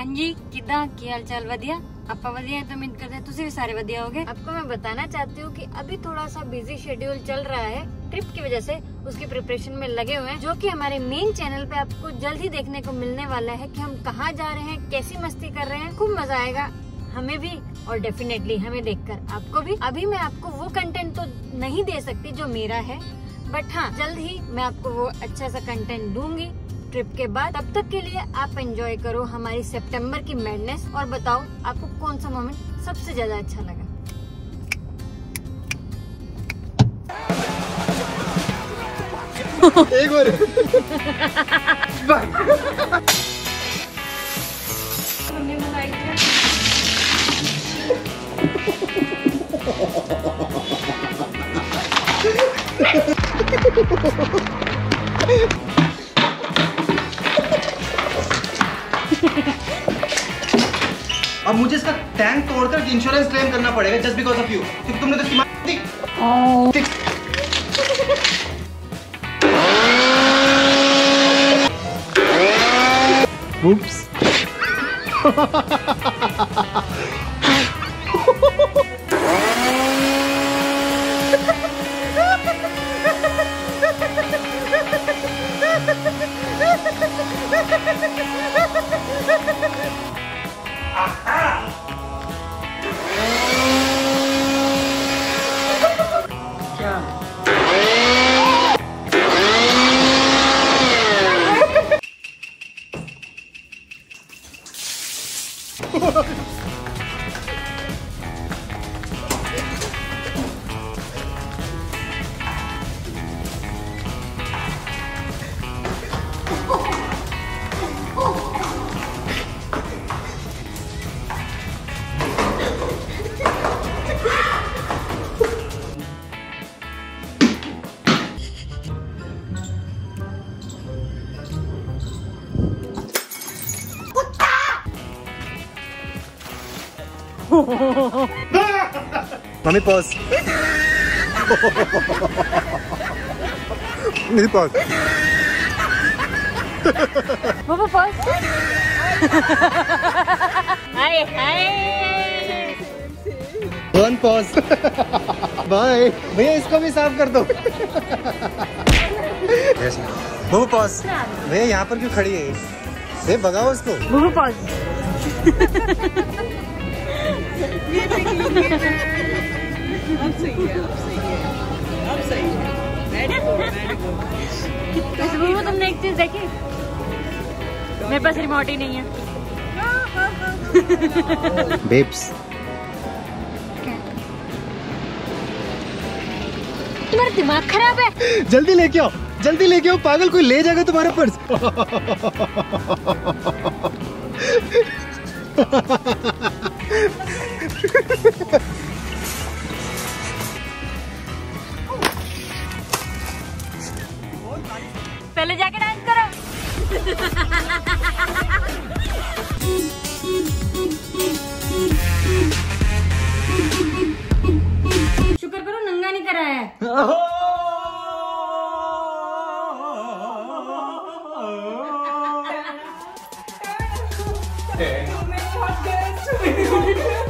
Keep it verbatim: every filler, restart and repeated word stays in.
हाँ जी, किदा की हाल चाल वधिया? आप वधिया तो उम्मीद करते हैं तुसी भी सारे वधिया होगे। आपको मैं बताना चाहती हूँ कि अभी थोड़ा सा बिजी शेड्यूल चल रहा है ट्रिप की वजह से, उसकी प्रिपरेशन में लगे हुए हैं, जो कि हमारे मेन चैनल पे आपको जल्द ही देखने को मिलने वाला है कि हम कहाँ जा रहे हैं, कैसी मस्ती कर रहे हैं। खूब मजा आएगा हमें भी और डेफिनेटली हमें देखकर आपको भी। अभी मैं आपको वो कंटेंट तो नहीं दे सकती जो मेरा है, बट हाँ जल्द ही मैं आपको वो अच्छा सा कंटेंट दूंगी ट्रिप के बाद। तब तक के लिए आप एंजॉय करो हमारी सितंबर की मैडनेस और बताओ आपको कौन सा मोमेंट सबसे ज्यादा अच्छा लगा। एक बार अब मुझे इसका टैंक तोड़कर इंश्योरेंस क्लेम करना पड़ेगा जस्ट बिकॉज ऑफ यू, क्योंकि तुमने तो इसकी मार दी। Oops. Mummy pause. Mummy pause. Papa pause. Hi hi. One pause. Bye. भैया इसको भी साफ कर दो. Yes. Boo pause. भैया यहाँ पर क्यों खड़ी है? भैया भगाओ उसको. Boo pause. ये देखिए अब सही है, अब सही है, अब सही है। तो तुमने एक चीज देखी, मेरे पास रिमोट ही नहीं है। बेब्स तुम्हारा दिमाग खराब है, जल्दी लेके आओ, जल्दी लेके आओ, पागल कोई ले जाएगा तुम्हारा पर्स। पहले जाके डांस करो। शुक्र करो नंगा नहीं कराया है।